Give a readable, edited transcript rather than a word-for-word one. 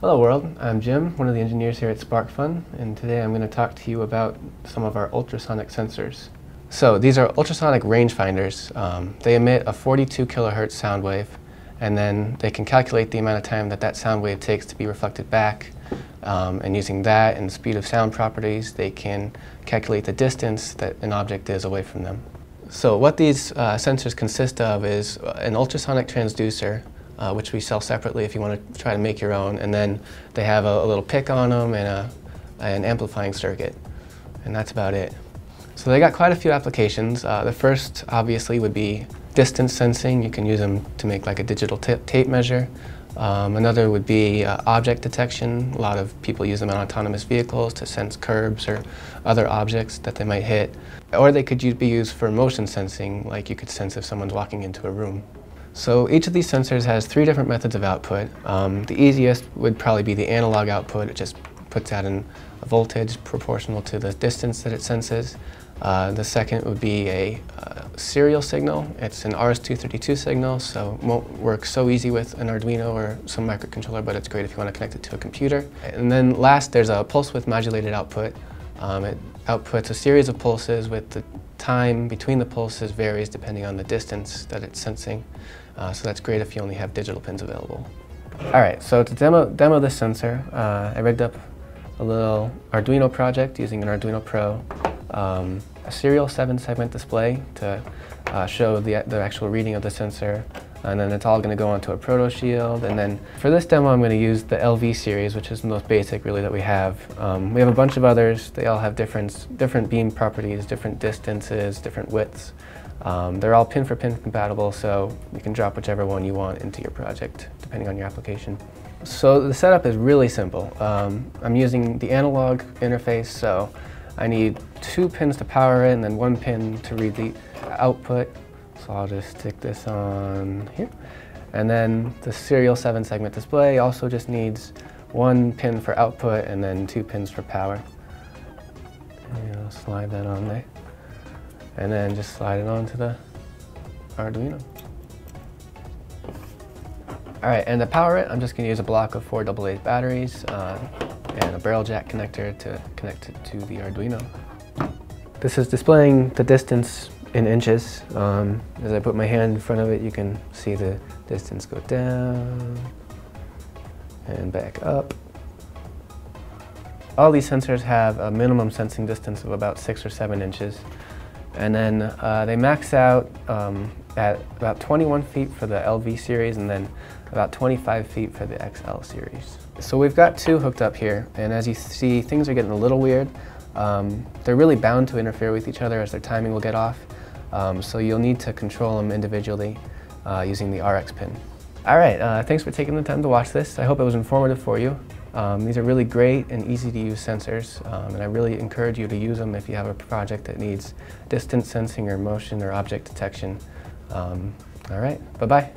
Hello world, I'm Jim, one of the engineers here at SparkFun, and today I'm going to talk to you about some of our ultrasonic sensors. So these are ultrasonic rangefinders. They emit a 42 kilohertz sound wave, and then they can calculate the amount of time that sound wave takes to be reflected back, and using that and the speed of sound properties, they can calculate the distance that an object is away from them. So what these sensors consist of is an ultrasonic transducer, which we sell separately if you want to try to make your own. And then they have a little pick on them and an amplifying circuit. And that's about it. So they got quite a few applications. The first, obviously, would be distance sensing. You can use them to make like a digital tape measure. Another would be object detection. A lot of people use them on autonomous vehicles to sense curbs or other objects that they might hit. Or they could be used for motion sensing, like you could sense if someone's walking into a room. So each of these sensors has three different methods of output. The easiest would probably be the analog output. It just puts out a voltage proportional to the distance that it senses. The second would be a serial signal. It's an RS-232 signal, so it won't work so easy with an Arduino or some microcontroller, but it's great if you want to connect it to a computer. And then last, there's a pulse width modulated output. It outputs a series of pulses with the time between the pulses varies depending on the distance that it's sensing. So that's great if you only have digital pins available. All right, so to demo this sensor, I rigged up a little Arduino project using an Arduino Pro, a serial 7-segment display to show the actual reading of the sensor, and then it's all going to go onto a proto shield. And then for this demo, I'm going to use the LV series, which is the most basic really that we have. We have a bunch of others. They all have different beam properties, different distances, different widths. They're all pin for pin compatible, so you can drop whichever one you want into your project, depending on your application. So the setup is really simple. I'm using the analog interface, so I need 2 pins to power it and then 1 pin to read the output. So I'll just stick this on here. And then the serial 7-segment display also just needs 1 pin for output and then 2 pins for power. And I'll slide that on there. And then just slide it onto the Arduino. All right, and to power it, I'm just gonna use a block of 4 AA batteries and a barrel jack connector to connect it to the Arduino. This is displaying the distance in inches. As I put my hand in front of it, you can see the distance go down and back up. All these sensors have a minimum sensing distance of about 6 or 7 inches. And then they max out at about 21 feet for the LV series and then about 25 feet for the XL series. So we've got 2 hooked up here, and as you see, things are getting a little weird. They're really bound to interfere with each other as their timing will get off, so you'll need to control them individually using the RX pin. All right, thanks for taking the time to watch this. I hope it was informative for you. These are really great and easy to use sensors, and I really encourage you to use them if you have a project that needs distance sensing or motion or object detection. All right, bye-bye.